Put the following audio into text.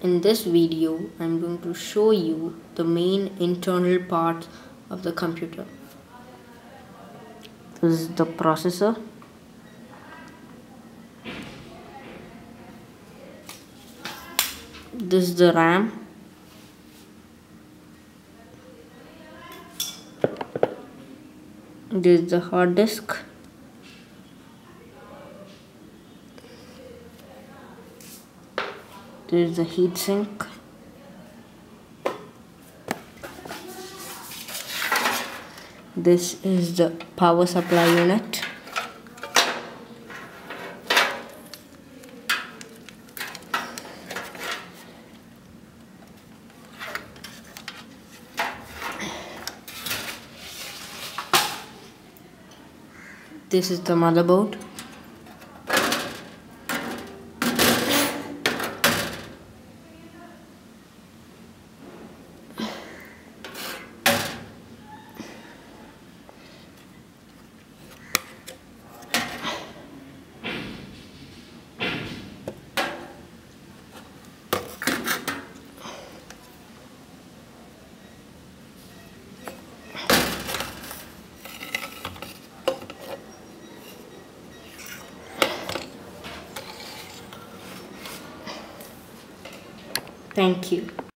In this video, I'm going to show you the main internal parts of the computer. This is the processor. This is the RAM. This is the hard disk. This is the heatsink. This is the power supply unit. This is the motherboard. Thank you.